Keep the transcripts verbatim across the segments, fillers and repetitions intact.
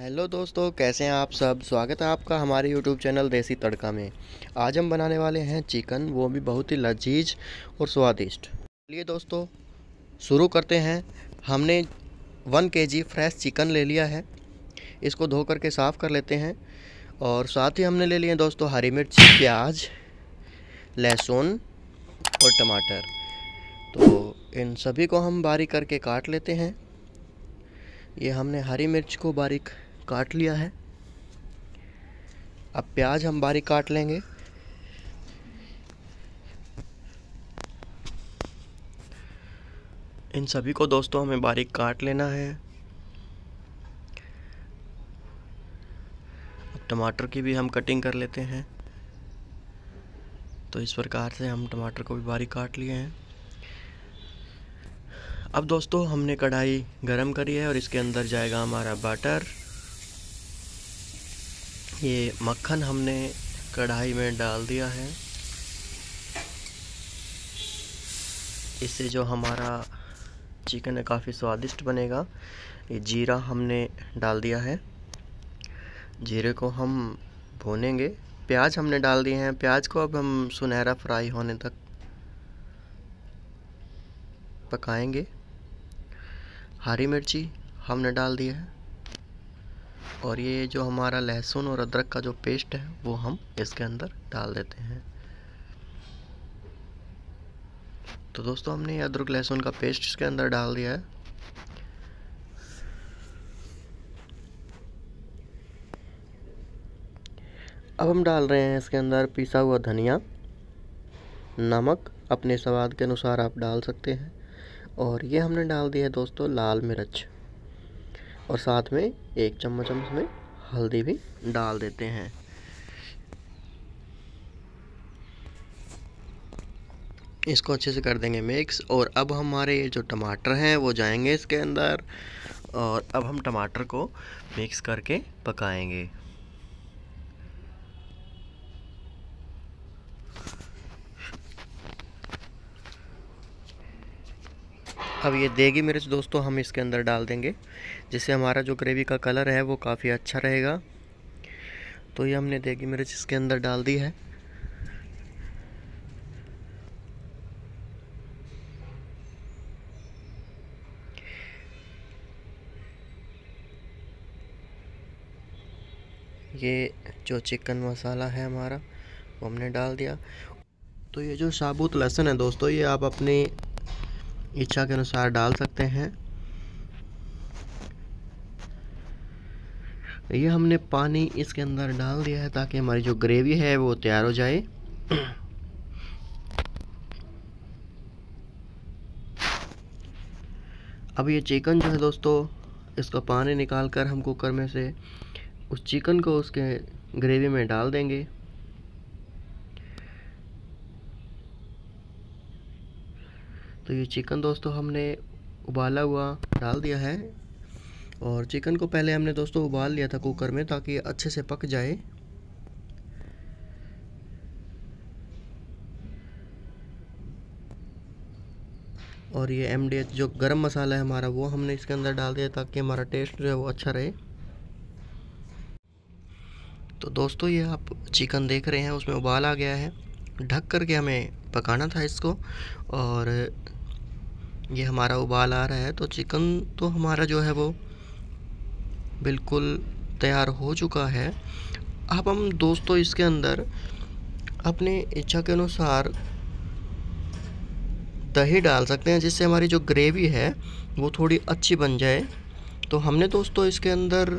Hello दोस्तों, कैसे हैं आप सब। स्वागत है आपका हमारे यूट्यूब चैनल देसी तड़का में। आज हम बनाने वाले हैं चिकन, वो भी बहुत ही लजीज और स्वादिष्ट। चलिए दोस्तों शुरू करते हैं। हमने वन केजी फ्रेश चिकन ले लिया है, इसको धो करके साफ़ कर लेते हैं। और साथ ही हमने ले लिए दोस्तों हरी मिर्च, प्याज, लहसुन और टमाटर। तो इन सभी को हम बारीक करके काट लेते हैं। ये हमने हरी मिर्च को बारीक काट लिया है। अब प्याज हम बारीक काट लेंगे। इन सभी को दोस्तों हमें बारीक काट लेना है। अब टमाटर की भी हम कटिंग कर लेते हैं। तो इस प्रकार से हम टमाटर को भी बारीक काट लिए हैं। अब दोस्तों हमने कढ़ाई गरम करी है और इसके अंदर जाएगा हमारा बटर। ये मक्खन हमने कढ़ाई में डाल दिया है। इससे जो हमारा चिकन है काफ़ी स्वादिष्ट बनेगा। ये जीरा हमने डाल दिया है, जीरे को हम भूनेंगे। प्याज हमने डाल दिए हैं, प्याज को अब हम सुनहरा फ्राई होने तक पकाएंगे। हरी मिर्ची हमने डाल दी है और ये जो हमारा लहसुन और अदरक का जो पेस्ट है वो हम इसके अंदर डाल देते हैं। तो दोस्तों हमने ये अदरक लहसुन का पेस्ट इसके अंदर डाल दिया है। अब हम डाल रहे हैं इसके अंदर पिसा हुआ धनिया, नमक अपने स्वाद के अनुसार आप डाल सकते हैं। और ये हमने डाल दिया है दोस्तों लाल मिर्च, और साथ में एक चम्मच हम इसमें हल्दी भी डाल देते हैं। इसको अच्छे से कर देंगे मिक्स। और अब हमारे ये जो टमाटर हैं वो जाएंगे इसके अंदर, और अब हम टमाटर को मिक्स करके पकाएंगे। अब ये देगी मिर्च दोस्तों हम इसके अंदर डाल देंगे, जिससे हमारा जो ग्रेवी का कलर है वो काफ़ी अच्छा रहेगा। तो ये हमने देगी मिर्च इसके अंदर डाल दी है। ये जो चिकन मसाला है हमारा वो हमने डाल दिया। तो ये जो साबुत लहसुन है दोस्तों, ये आप अपने इच्छा के अनुसार डाल सकते हैं। ये हमने पानी इसके अंदर डाल दिया है ताकि हमारी जो ग्रेवी है वो तैयार हो जाए। अब ये चिकन जो है दोस्तों, इसका पानी निकाल कर हम कुकर में से उस चिकन को उसके ग्रेवी में डाल देंगे। तो ये चिकन दोस्तों हमने उबाला हुआ डाल दिया है, और चिकन को पहले हमने दोस्तों उबाल लिया था कुकर में ताकि ये अच्छे से पक जाए। और ये एम डी एच जो गरम मसाला है हमारा वो हमने इसके अंदर डाल दिया ताकि हमारा टेस्ट जो है वो अच्छा रहे। तो दोस्तों ये आप चिकन देख रहे हैं, उसमें उबाल आ गया है। ढक करके हमें पकाना था इसको, और ये हमारा उबाल आ रहा है। तो चिकन तो हमारा जो है वो बिल्कुल तैयार हो चुका है। अब हम दोस्तों इसके अंदर अपने इच्छा के अनुसार दही डाल सकते हैं, जिससे हमारी जो ग्रेवी है वो थोड़ी अच्छी बन जाए। तो हमने दोस्तों इसके अंदर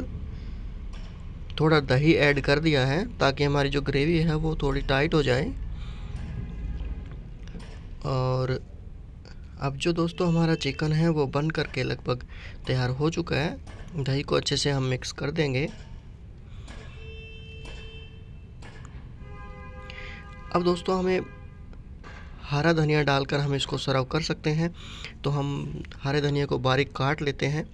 थोड़ा दही ऐड कर दिया है ताकि हमारी जो ग्रेवी है वो थोड़ी टाइट हो जाए। और अब जो दोस्तों हमारा चिकन है वो बन करके लगभग तैयार हो चुका है। दही को अच्छे से हम मिक्स कर देंगे। अब दोस्तों हमें हरा धनिया डालकर हम इसको सर्व कर सकते हैं। तो हम हरे धनिया को बारीक काट लेते हैं।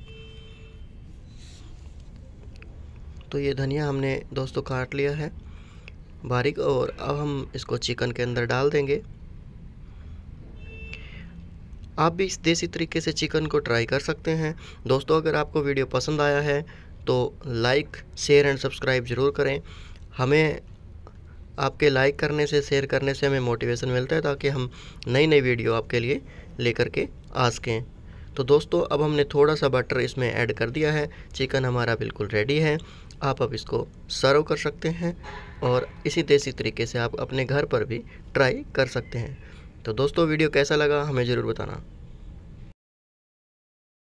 तो ये धनिया हमने दोस्तों काट लिया है बारीक, और अब हम इसको चिकन के अंदर डाल देंगे। आप भी इस देसी तरीके से चिकन को ट्राई कर सकते हैं। दोस्तों अगर आपको वीडियो पसंद आया है तो लाइक शेयर एंड सब्सक्राइब ज़रूर करें। हमें आपके लाइक करने से, शेयर करने से हमें मोटिवेशन मिलता है ताकि हम नई नई वीडियो आपके लिए लेकर के आ सकें। तो दोस्तों, अब हमने थोड़ा सा बटर इसमें ऐड कर दिया है। चिकन हमारा बिल्कुल रेडी है। आप अब इसको सर्व कर सकते हैं और इसी देसी तरीके से आप अपने घर पर भी ट्राई कर सकते हैं। तो दोस्तों, वीडियो कैसा लगा हमें ज़रूर बताना।